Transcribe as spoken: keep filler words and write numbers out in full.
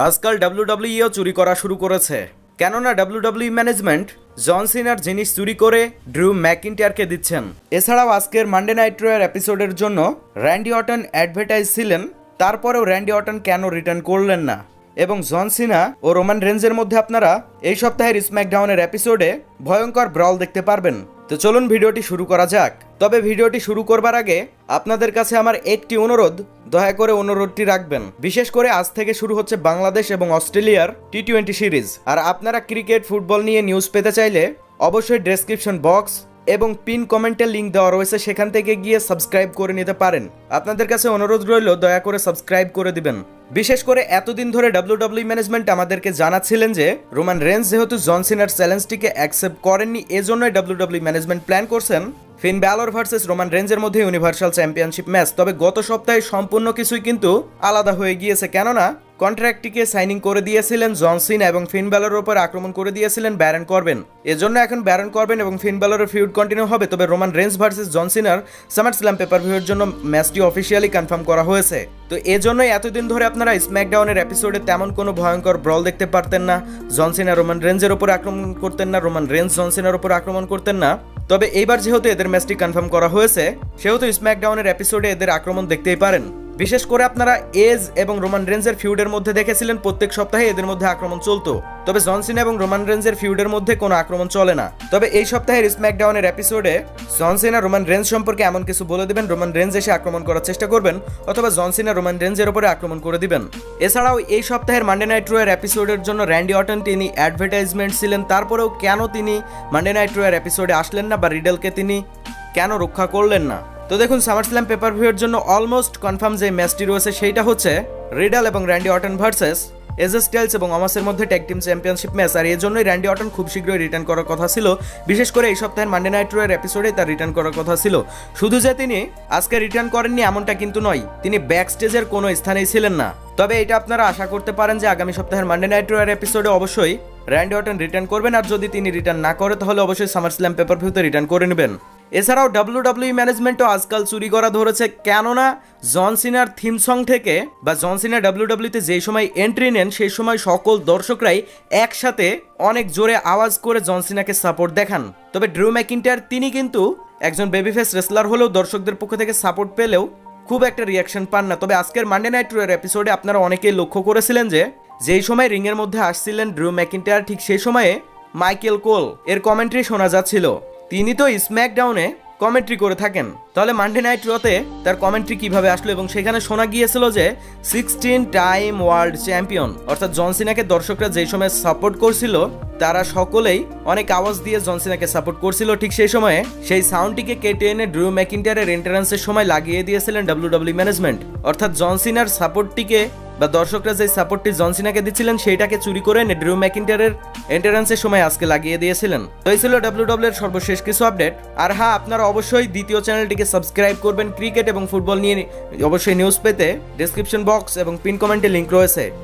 आजकल डब्ल्यू डब्ल्यूईও चুরি করা শুরু করেছে, কেননা ডব্লিউডব্লিউই ম্যানেজমেন্ট জন সিনার জিনিস চুরি করে ড্রু ম্যাকইন্টায়ারকে দিচ্ছেন। এছাড়াও আজকের মানডে নাইট র এর এপিসোডের জন্য র্যান্ডি অর্টন অ্যাডভার্টাইজ ছিলেন, তারপরেও র্যান্ডি অর্টন কেন রিটার্ন করলেন না এবং জন সিনা ও রোমান রেঞ্জের মধ্যে আপনারা এই সপ্তাহের স্ম্যাকডাউনের এপিসোডে ভয়ঙ্কর ব্রাউল দেখতে পারবেন। তো চলুন ভিডিওটি শুরু করা যাক। তবে ভিডিওটি শুরু করবার আগে আপনাদের কাছে আমার একটি অনুরোধ, দয়া করে অনুরোধটি রাখবেন। বিশেষ করে আজ থেকে শুরু হচ্ছে বাংলাদেশ এবং অস্ট্রেলিয়ার টি টোয়েন্টি সিরিজ, আর আপনারা ক্রিকেট ফুটবল নিয়ে নিউজ পেতে চাইলে অবশ্যই ডেসক্রিপশন বক্স এবং পিন কমেন্টে লিঙ্ক দেওয়া রয়েছে, সেখান থেকে গিয়ে সাবস্ক্রাইব করে নিতে পারেন। আপনাদের কাছে অনুরোধ রইল, দয়া করে সাবস্ক্রাইব করে দিবেন। বিশেষ করে এতদিন ধরে ডব্লিউডব্লিউই ম্যানেজমেন্ট আমাদেরকে জানাচ্ছিলেন যে রোমান রেঞ্জ যেহেতু জন সিনার চ্যালেঞ্জটিকে অ্যাকসেপ্ট করেননি, এজন্যই ডব্লিউডব্লিউই ম্যানেজমেন্ট প্ল্যান করছেন ফিন ব্যালর ভার্সেস রোমান রেঞ্জের মধ্যে ইউনিভার্সাল চ্যাম্পিয়নশিপ ম্যাচ। তবে গত সপ্তাহে সম্পূর্ণ কিছুই কিন্তু আলাদা হয়ে গিয়েছে, কেননা কন্ট্রাক্টটিকে সাইনিং করে দিয়েছিলেন জন সিনা এবং ফিন ব্যালরের উপর আক্রমণ করে দিয়েছিলেন ব্যারন করবেন। এজন্য এখন ব্যারন করবেন এবং ফিন ব্যালরের ফিউড কন্টিনিউ হবে। তবে Roman Reigns versus John Cena SummerSlam পেপার ভিউয়ের জন্য ম্যাচটি অফিসিয়ালি কনফার্ম করা হয়েছে। তো এজন্যই এতদিন ধরে আপনারা স্ম্যাকডাউনের এপিসোডে তেমন কোনো ভয়ঙ্কর ব্রাউল দেখতে পারতেন না, জন সিনা রোমান রেঞ্জের উপর আক্রমণ করতেন না, রোমান রেঞ্জ জন সিনার উপর আক্রমণ করতেন না। তবে এইবার যেহেতু এদের ম্যাচটি কনফার্ম করা হয়েছে, সেহেতু স্ম্যাকডাউনের এপিসোডে এদের আক্রমণ দেখতেই পারেন। বিশেষ করে আপনারা এজ এবং রোমান রেঞ্জের ফিউডের মধ্যে দেখেছিলেন প্রত্যেক সপ্তাহে এদের মধ্যে আক্রমণ চলতো, তবে জন সিনা এবং রোমান রেঞ্জের ফিউডের মধ্যে কোনো আক্রমণ চলে না। তবে এই সপ্তাহের স্ম্যাকডাউনের এপিসোডে জন সিনা রোমান রেঞ্জ সম্পর্কে এমন কিছু বলে দিবেন, রোমান রেঞ্জ এসে আক্রমণ করার চেষ্টা করবেন অথবা জন সিনা রোমান রেঞ্জের উপরে আক্রমণ করে দিবেন। এছাড়াও এই সপ্তাহের মানডে নাইট র এর এপিসোডের জন্য র্যান্ডি অর্টন তিনি অ্যাডভার্টাইজমেন্ট ছিলেন, তারপরেও কেন তিনি মানডে নাইট র এর এপিসোডে আসলেন না বা রিডেলকে তিনি কেন রক্ষা করলেন না? তো দেখুন, সামারস্ল্যাম পেপার ভিউয়ের জন্য অলমোস্ট কনফার্ম যে ম্যাচটি রয়েছে সেইটা হচ্ছে রিডল এবং Randy Orton versus AJ Styles এবং অমাসের মধ্যে ট্যাগ টিম চ্যাম্পিয়নশিপ ম্যাচ। আর এই জন্যই র্যান্ডি অর্টন খুব শীঘ্রই রিটার্ন করার কথা ছিল, বিশেষ করে এই সপ্তাহের মানডে নাইট র এর এপিসোডে তার রিটার্ন করার কথা ছিল। শুধু যে তিনি আজকে রিটার্ন করেননি এমনটা কিন্তু নয়, তিনি ব্যাক স্টেজের কোনো স্থানেই ছিলেন না। তবে এটা আপনারা আশা করতে পারেন যে আগামী সপ্তাহের মানডে নাইট র এর এপিসোডে অবশ্যই র্যান্ডি অর্টন রিটার্ন করবেন, আর যদি তিনি রিটার্ন না করে তাহলে অবশ্যই সামারস্ল্যাম পেপার ভিউতে রিটার্ন করে নেবেন। এছাড়াও ডব্লিউডব্লিউই ম্যানেজমেন্টও আজকাল চুরি করা ধরেছে, কেননা জন সিনার থিম সং থেকে বা জন সিনা ডব্লিউডব্লিউতে যেই সময় এন্ট্রি নেন সেই সময় সকল দর্শকরাই একসাথে অনেক জোরে আওয়াজ করে জন সিনাকে সাপোর্ট দেখান। তবে ড্রু ম্যাকইন্টায়ার তিনি কিন্তু একজন বেবি ফেস রেসলার হলেও দর্শকদের পক্ষ থেকে সাপোর্ট পেলেও খুব একটা রিয়াকশন পান না। তবে আজকের মানডে নাইট র এর এপিসোডে আপনারা অনেকেই লক্ষ্য করেছিলেন যে যেই সময় রিংয়ের মধ্যে আসছিলেন ড্রু ম্যাকইন্টায়ার, ঠিক সেই সময়ে মাইকেল কোল এর কমেন্ট্রি শোনা যাচ্ছিল। তিনি তো স্ম্যাকডাউনে কমেন্ট্রি করে থাকেন, তাহলে মানডে নাইট রতে তার কমেন্ট্রি কিভাবে আসলো? এবং সেখানে শোনা গিয়েছিল যে সিক্সটিন টাইম ওয়ার্ল্ড চ্যাম্পিয়ন, অর্থাৎ জন সিনাকে দর্শকরা যেই সময় সাপোর্ট করছিল তারা সকলেই অনেক আওয়াজ দিয়ে জন সিনাকে সাপোর্ট করছিল, ঠিক সেই সময়ে সেই সাউন্ডটিকে কেটে এনে ড্রু ম্যাকইন্টায়ারের এন্ট্রান্সের সময় লাগিয়ে দিয়েছিলেন ডব্লিউডব্লিউই ম্যানেজমেন্ট। অর্থাৎ জন সিনার সাপোর্টটিকে বা দর্শকরা যে সাপোর্টটি জন সিনাকে দিচ্ছিলেন সেইটাকে চুরি করে এনে ড্রু ম্যাকইন্টায়ারের এন্ট্রান্সের সময় আজকে লাগিয়ে দিয়েছিলেন। তো এই ছিল ডব্লিউডব্লিউই এর সর্বশেষ কিছু আপডেট। আর হ্যাঁ, আপনারা অবশ্যই দ্বিতীয় চ্যানেলটিকে সাবস্ক্রাইব করবেন। ক্রিকেট এবং ফুটবল নিয়ে অবশ্যই নিউজ পেতে ডেসক্রিপশন বক্স এবং পিন কমেন্টে লিঙ্ক রয়েছে।